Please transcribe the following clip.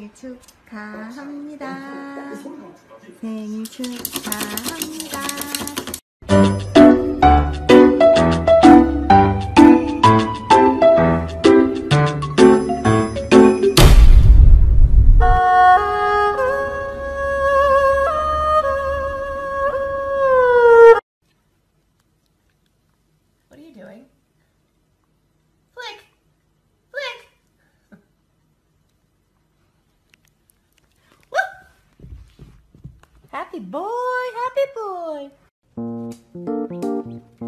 생일 축하합니다. 생일 축하합니다. What are you doing? Happy boy, happy boy.